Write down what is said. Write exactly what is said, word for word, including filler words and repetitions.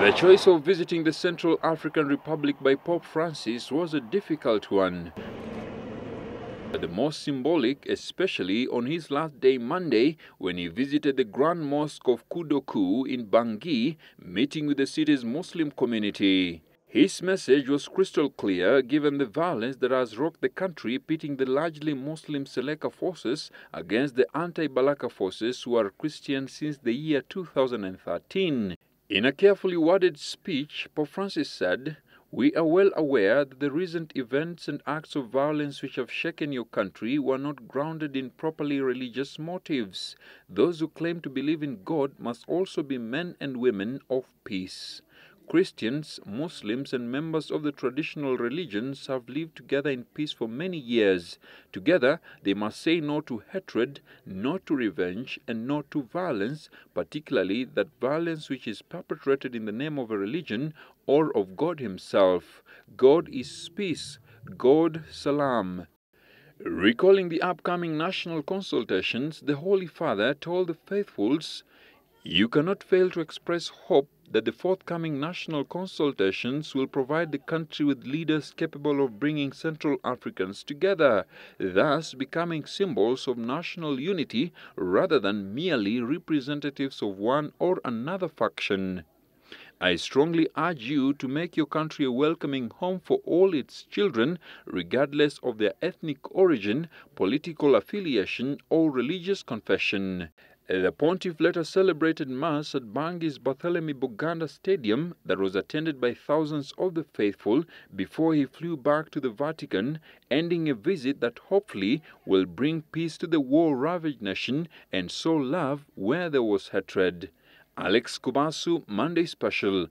The choice of visiting the Central African Republic by Pope Francis was a difficult one, but the most symbolic, especially on his last day Monday, when he visited the Grand Mosque of Koudougou in Bangui, meeting with the city's Muslim community. His message was crystal clear given the violence that has rocked the country, pitting the largely Muslim Seleka forces against the anti-Balaka forces who are Christian since the year two thousand thirteen. In a carefully worded speech, Pope Francis said, "We are well aware that the recent events and acts of violence which have shaken your country were not grounded in properly religious motives. Those who claim to believe in God must also be men and women of peace. Christians, Muslims and members of the traditional religions have lived together in peace for many years. Together, they must say no to hatred, no to revenge and no to violence, particularly that violence which is perpetrated in the name of a religion or of God himself. God is peace. God, salam." Recalling the upcoming national consultations, the Holy Father told the faithfuls, "You cannot fail to express hope that the forthcoming national consultations will provide the country with leaders capable of bringing Central Africans together, thus becoming symbols of national unity rather than merely representatives of one or another faction. I strongly urge you to make your country a welcoming home for all its children, regardless of their ethnic origin, political affiliation or religious confession." The pontiff later celebrated Mass at Bangui's Bartholomew Buganda Stadium that was attended by thousands of the faithful before he flew back to the Vatican, ending a visit that hopefully will bring peace to the war-ravaged nation and sow love where there was hatred. Alex Kubasu, Monday Special.